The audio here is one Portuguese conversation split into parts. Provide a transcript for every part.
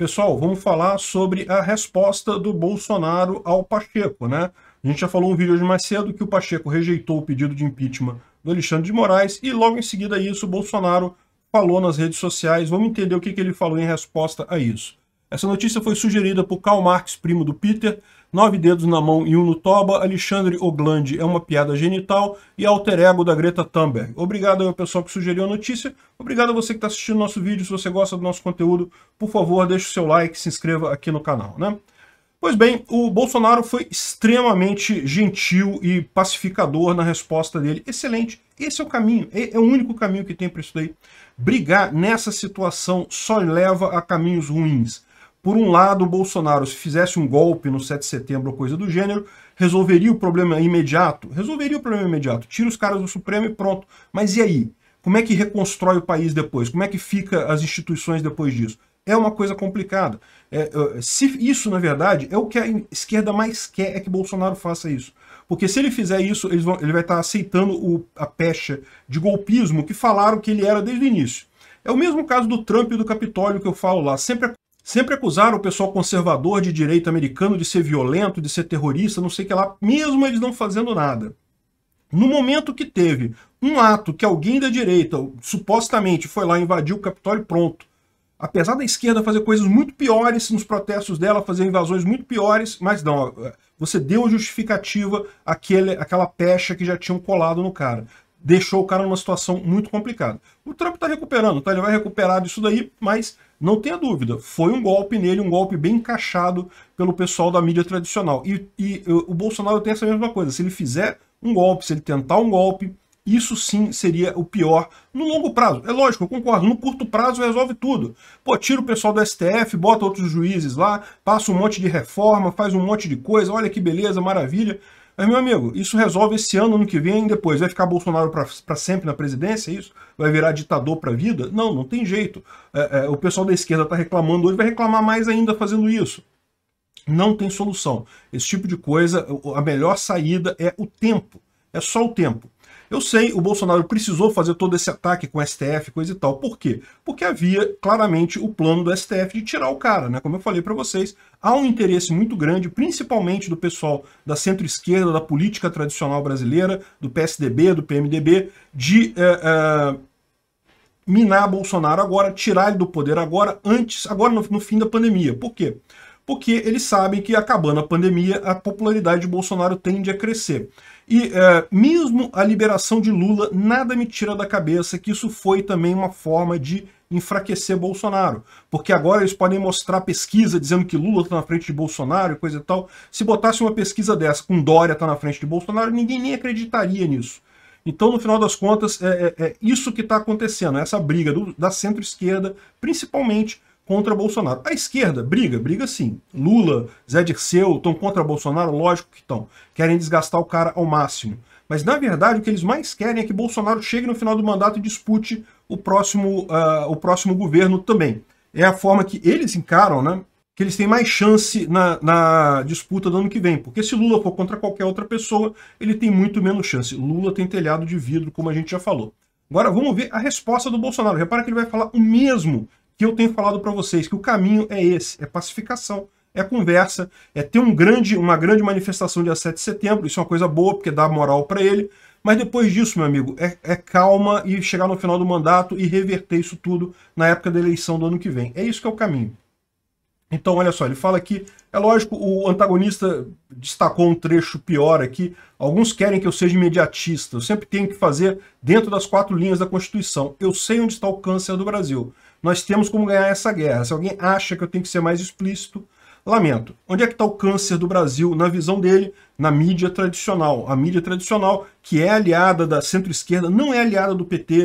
Pessoal, vamos falar sobre a resposta do Bolsonaro ao Pacheco, né? A gente já falou um vídeo hoje mais cedo que o Pacheco rejeitou o pedido de impeachment do Alexandre de Moraes e logo em seguida a isso o Bolsonaro falou nas redes sociais. Vamos entender o que ele falou em resposta a isso. Essa notícia foi sugerida por Karl Marx, primo do Peter, 9 dedos na mão e 1 no toba, Alexandre Oglandi é uma piada genital e alter ego da Greta Thunberg. Obrigado ao pessoal que sugeriu a notícia, obrigado a você que está assistindo nosso vídeo, se você gosta do nosso conteúdo, por favor, deixe o seu like, se inscreva aqui no canal, né? Pois bem, o Bolsonaro foi extremamente gentil e pacificador na resposta dele. Excelente, esse é o caminho, é o único caminho que tem para isso daí. Brigar nessa situação só leva a caminhos ruins. Por um lado, o Bolsonaro, se fizesse um golpe no 7 de setembro ou coisa do gênero, resolveria o problema imediato? Resolveria o problema imediato. Tira os caras do Supremo e pronto. Mas e aí? Como é que reconstrói o país depois? Como é que fica as instituições depois disso? É uma coisa complicada. Isso, na verdade, é o que a esquerda mais quer, é que Bolsonaro faça isso. Porque se ele fizer isso, ele vai estar aceitando a pecha de golpismo que falaram que ele era desde o início. É o mesmo caso do Trump e do Capitólio que eu falo lá. Sempre acusaram o pessoal conservador de direita americano de ser violento, de ser terrorista, não sei o que lá, mesmo eles não fazendo nada. No momento que teve um ato que alguém da direita supostamente foi lá, invadiu o Capitólio, pronto. Apesar da esquerda fazer coisas muito piores nos protestos dela, fazer invasões muito piores, mas não, você deu justificativa àquela pecha que já tinham colado no cara. Deixou o cara numa situação muito complicada. O Trump está recuperando, tá? Ele vai recuperar disso daí, mas não tenha dúvida, foi um golpe nele, um golpe bem encaixado pelo pessoal da mídia tradicional. E o Bolsonaro tem essa mesma coisa, se ele fizer um golpe, se ele tentar um golpe, isso sim seria o pior no longo prazo. É lógico, eu concordo, no curto prazo resolve tudo. Pô, tira o pessoal do STF, bota outros juízes lá, passa um monte de reforma, faz um monte de coisa, olha que beleza, maravilha. Mas, meu amigo, isso resolve esse ano, ano que vem, depois vai ficar Bolsonaro para sempre na presidência, isso? Vai virar ditador para a vida? Não, não tem jeito. O pessoal da esquerda está reclamando hoje, vai reclamar mais ainda fazendo isso. Não tem solução. Esse tipo de coisa, a melhor saída é o tempo. É só o tempo. Eu sei, o Bolsonaro precisou fazer todo esse ataque com o STF, coisa e tal. Por quê? Porque havia, claramente, o plano do STF de tirar o cara, né? Como eu falei para vocês, há um interesse muito grande, principalmente do pessoal da centro-esquerda, da política tradicional brasileira, do PSDB, do PMDB, de minar Bolsonaro agora, tirar ele do poder agora, no fim da pandemia. Por quê? Porque eles sabem que, acabando a pandemia, a popularidade de Bolsonaro tende a crescer. E mesmo a liberação de Lula, nada me tira da cabeça que isso foi também uma forma de enfraquecer Bolsonaro. Porque agora eles podem mostrar pesquisa dizendo que Lula está na frente de Bolsonaro e coisa e tal. Se botasse uma pesquisa dessa com Dória está na frente de Bolsonaro, ninguém nem acreditaria nisso. Então, no final das contas, é isso que está acontecendo, essa briga da centro-esquerda, principalmente, contra Bolsonaro. A esquerda briga sim. Lula, Zé Dirceu estão contra Bolsonaro, lógico que estão. Querem desgastar o cara ao máximo. Mas, na verdade, o que eles mais querem é que Bolsonaro chegue no final do mandato e dispute o próximo governo também. É a forma que eles encaram, né? Que eles têm mais chance na disputa do ano que vem. Porque se Lula for contra qualquer outra pessoa, ele tem muito menos chance. Lula tem telhado de vidro, como a gente já falou. Agora, vamos ver a resposta do Bolsonaro. Repara que ele vai falar o mesmo que eu tenho falado para vocês, que o caminho é esse, é pacificação, é conversa, é ter uma grande manifestação dia 7 de setembro, isso é uma coisa boa, porque dá moral para ele, mas depois disso, meu amigo, é calma e chegar no final do mandato e reverter isso tudo na época da eleição do ano que vem. É isso que é o caminho. Então, olha só, ele fala aqui, é lógico, o antagonista destacou um trecho pior aqui, alguns querem que eu seja imediatista, eu sempre tenho que fazer dentro das 4 linhas da Constituição, eu sei onde está o câncer do Brasil, nós temos como ganhar essa guerra, se alguém acha que eu tenho que ser mais explícito, lamento. Onde é que está o câncer do Brasil, na visão dele, na mídia tradicional? A mídia tradicional, que é aliada da centro-esquerda, não é aliada do PT,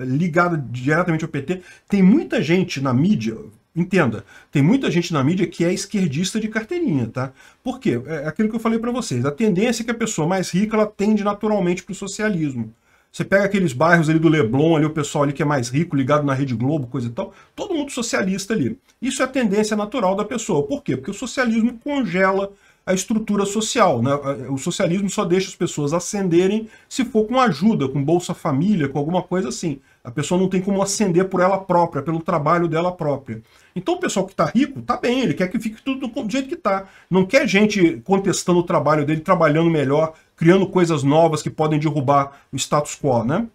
ligada diretamente ao PT, tem muita gente na mídia. Entenda, tem muita gente na mídia que é esquerdista de carteirinha, tá? Por quê? É aquilo que eu falei para vocês. A tendência é que a pessoa mais rica, ela tende naturalmente para o socialismo. Você pega aqueles bairros ali do Leblon, ali o pessoal ali que é mais rico, ligado na Rede Globo, coisa e tal, todo mundo socialista ali. Isso é a tendência natural da pessoa. Por quê? Porque o socialismo congela a estrutura social, né? O socialismo só deixa as pessoas ascenderem se for com ajuda, com Bolsa Família, com alguma coisa assim. A pessoa não tem como ascender por ela própria, pelo trabalho dela própria. Então o pessoal que está rico, está bem, ele quer que fique tudo do jeito que está. Não quer gente contestando o trabalho dele, trabalhando melhor, criando coisas novas que podem derrubar o status quo, né?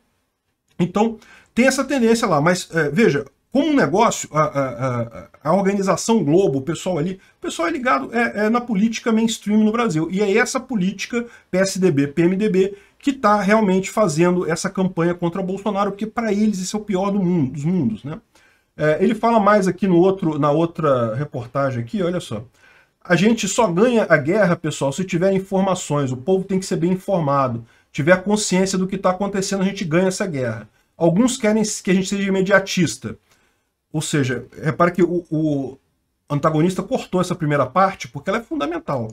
Então tem essa tendência lá, mas veja... Como um negócio, a organização Globo, o pessoal é ligado na política mainstream no Brasil. E é essa política PSDB, PMDB, que está realmente fazendo essa campanha contra Bolsonaro, porque para eles isso é o pior do mundo, dos mundos, né? Ele fala mais aqui na outra reportagem aqui, olha só. A gente só ganha a guerra, pessoal, se tiver informações, o povo tem que ser bem informado, tiver consciência do que está acontecendo, a gente ganha essa guerra. Alguns querem que a gente seja imediatista. Ou seja, repara que o antagonista cortou essa primeira parte porque ela é fundamental.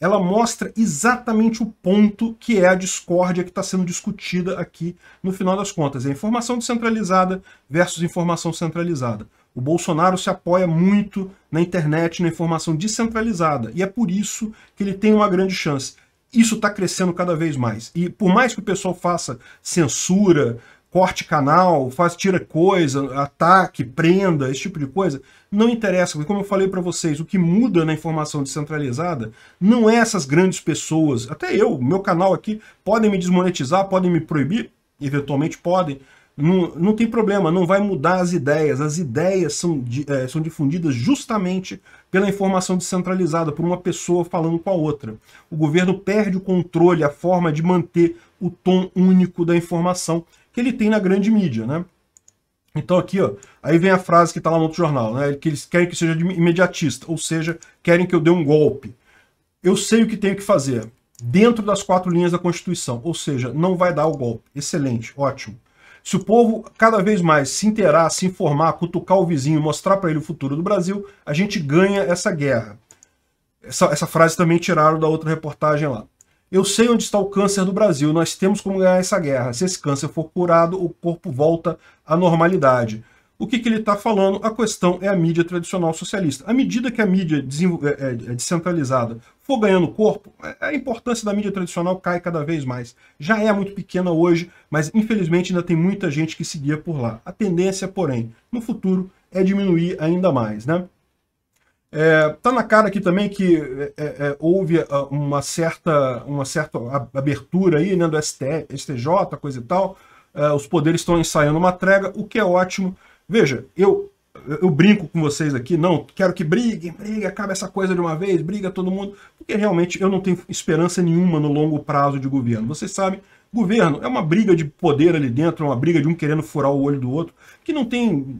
Ela mostra exatamente o ponto que é a discórdia que está sendo discutida aqui no final das contas. É informação descentralizada versus informação centralizada. O Bolsonaro se apoia muito na internet, na informação descentralizada. E é por isso que ele tem uma grande chance. Isso está crescendo cada vez mais. E por mais que o pessoal faça censura... corte canal, tira coisa, ataque, prenda, esse tipo de coisa, não interessa, porque como eu falei para vocês, o que muda na informação descentralizada não é essas grandes pessoas, até eu, meu canal aqui, podem me desmonetizar, podem me proibir, eventualmente podem, não tem problema, não vai mudar as ideias são difundidas justamente pela informação descentralizada, por uma pessoa falando com a outra. O governo perde o controle, a forma de manter o tom único da informação, que ele tem na grande mídia, né? Então aqui, ó, aí vem a frase que está lá no outro jornal, né? Que eles querem que seja imediatista, ou seja, querem que eu dê um golpe. Eu sei o que tenho que fazer, dentro das 4 linhas da Constituição, ou seja, não vai dar o golpe. Excelente, ótimo. Se o povo cada vez mais se inteirar, se informar, cutucar o vizinho, mostrar para ele o futuro do Brasil, a gente ganha essa guerra. Essa frase também tiraram da outra reportagem lá. Eu sei onde está o câncer do Brasil, nós temos como ganhar essa guerra. Se esse câncer for curado, o corpo volta à normalidade. O que ele está falando? A questão é a mídia tradicional socialista. À medida que a mídia descentralizada for ganhando corpo, a importância da mídia tradicional cai cada vez mais. Já é muito pequena hoje, mas infelizmente ainda tem muita gente que se guia por lá. A tendência, porém, no futuro, é diminuir ainda mais, né? Tá na cara aqui também que houve uma certa abertura aí, né, do STJ, coisa e tal. Os poderes estão ensaiando uma trégua, o que é ótimo. Veja, eu brinco com vocês aqui, não quero que briguem, acabe essa coisa de uma vez, briga todo mundo, porque realmente eu não tenho esperança nenhuma no longo prazo de governo. Vocês sabem, governo é uma briga de poder ali dentro, é uma briga de um querendo furar o olho do outro, que não tem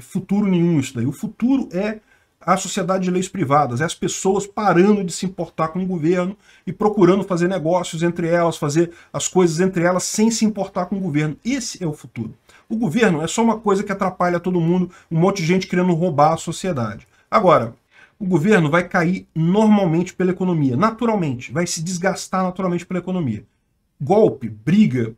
futuro nenhum isso daí. O futuro é a sociedade de leis privadas, é as pessoas parando de se importar com o governo e procurando fazer negócios entre elas, fazer as coisas entre elas sem se importar com o governo. Esse é o futuro. O governo é só uma coisa que atrapalha todo mundo, um monte de gente querendo roubar a sociedade. Agora, o governo vai cair normalmente pela economia, naturalmente, vai se desgastar naturalmente pela economia. Golpe, briga,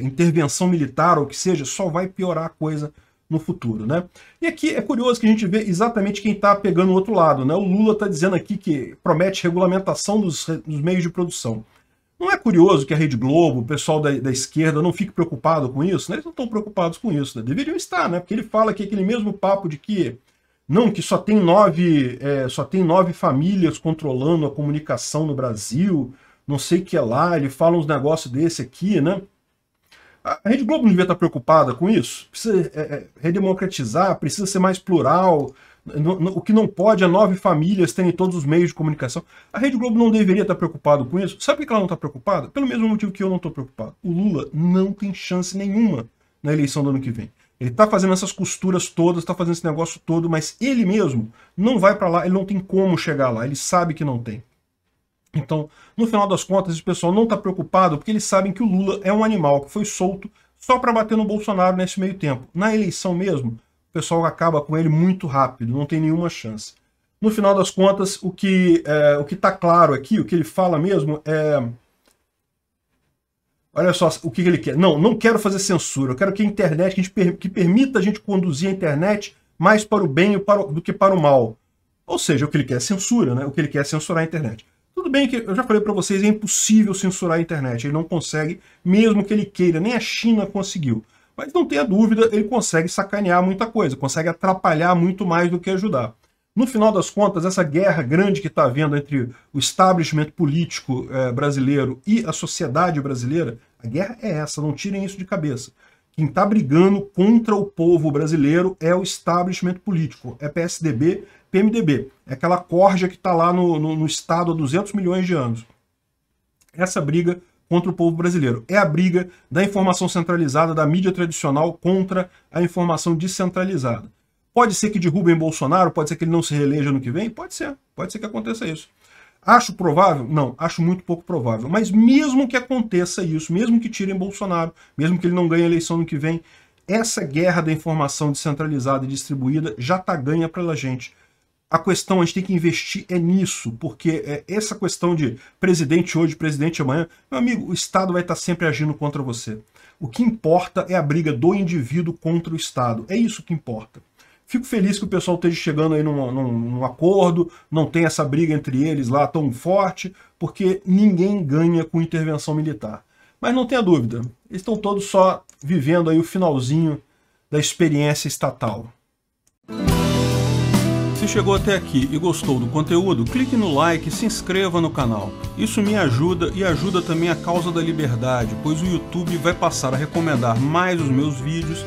intervenção militar ou o que seja, só vai piorar a coisa no futuro, né? E aqui é curioso que a gente vê exatamente quem está pegando o outro lado, né? O Lula está dizendo aqui que promete regulamentação dos meios de produção. Não é curioso que a Rede Globo, o pessoal da esquerda, não fique preocupado com isso? Né? Eles não estão preocupados com isso, né? Deveriam estar, né? Porque ele fala aqui aquele mesmo papo de que não, que só tem 9 famílias controlando a comunicação no Brasil, não sei o que é lá, ele fala uns negócios desse aqui, né? A Rede Globo não devia estar preocupada com isso? Precisa redemocratizar, precisa ser mais plural. O que não pode é 9 famílias terem todos os meios de comunicação. A Rede Globo não deveria estar preocupada com isso. Sabe por que ela não está preocupada? Pelo mesmo motivo que eu não estou preocupado. O Lula não tem chance nenhuma na eleição do ano que vem. Ele está fazendo essas costuras todas, está fazendo esse negócio todo, mas ele mesmo não vai para lá, ele não tem como chegar lá, ele sabe que não tem. Então, no final das contas, o pessoal não está preocupado porque eles sabem que o Lula é um animal que foi solto só para bater no Bolsonaro nesse meio tempo. Na eleição mesmo, o pessoal acaba com ele muito rápido, não tem nenhuma chance. No final das contas, o que está claro aqui, o que ele fala mesmo é... Olha só o que ele quer. Não quero fazer censura, eu quero que a internet, que permita a gente conduzir a internet mais para o bem do que para o mal. Ou seja, o que ele quer é censura, né? O que ele quer é censurar a internet. bem que eu já falei para vocês, é impossível censurar a internet, ele não consegue, mesmo que ele queira, nem a China conseguiu. Mas não tenha dúvida, ele consegue sacanear muita coisa, consegue atrapalhar muito mais do que ajudar. No final das contas, essa guerra grande que está havendo entre o establishment político brasileiro e a sociedade brasileira, a guerra é essa, não tirem isso de cabeça. Quem está brigando contra o povo brasileiro é o establishment político, é PSDB, PMDB, é aquela corja que está lá no Estado há 200 milhões de anos. Essa briga contra o povo brasileiro é a briga da informação centralizada, da mídia tradicional contra a informação descentralizada. Pode ser que derrubem Bolsonaro, pode ser que ele não se reeleja ano que vem, pode ser que aconteça isso. Acho provável? Não, acho muito pouco provável. Mas mesmo que aconteça isso, mesmo que tirem Bolsonaro, mesmo que ele não ganhe a eleição ano que vem, essa guerra da informação descentralizada e distribuída já está ganha pela gente. A questão, a gente tem que investir é nisso, porque essa questão de presidente hoje, presidente amanhã, meu amigo, o Estado vai estar sempre agindo contra você. O que importa é a briga do indivíduo contra o Estado, é isso que importa. Fico feliz que o pessoal esteja chegando aí num acordo, não tem essa briga entre eles lá tão forte, porque ninguém ganha com intervenção militar. Mas não tenha dúvida, eles estão todos só vivendo aí o finalzinho da experiência estatal. Se chegou até aqui e gostou do conteúdo, clique no like e se inscreva no canal. Isso me ajuda e ajuda também a causa da liberdade, pois o YouTube vai passar a recomendar mais os meus vídeos